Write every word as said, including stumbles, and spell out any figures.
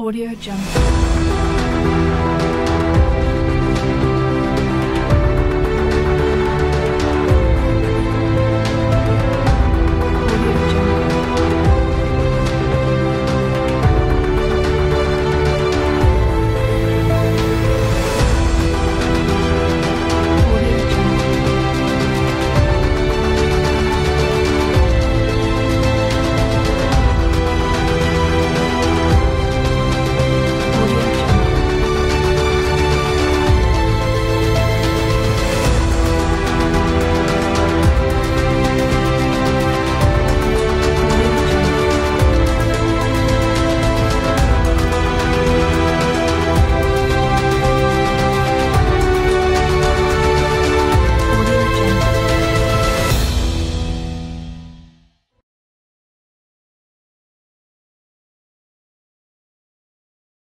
Audio Jungle.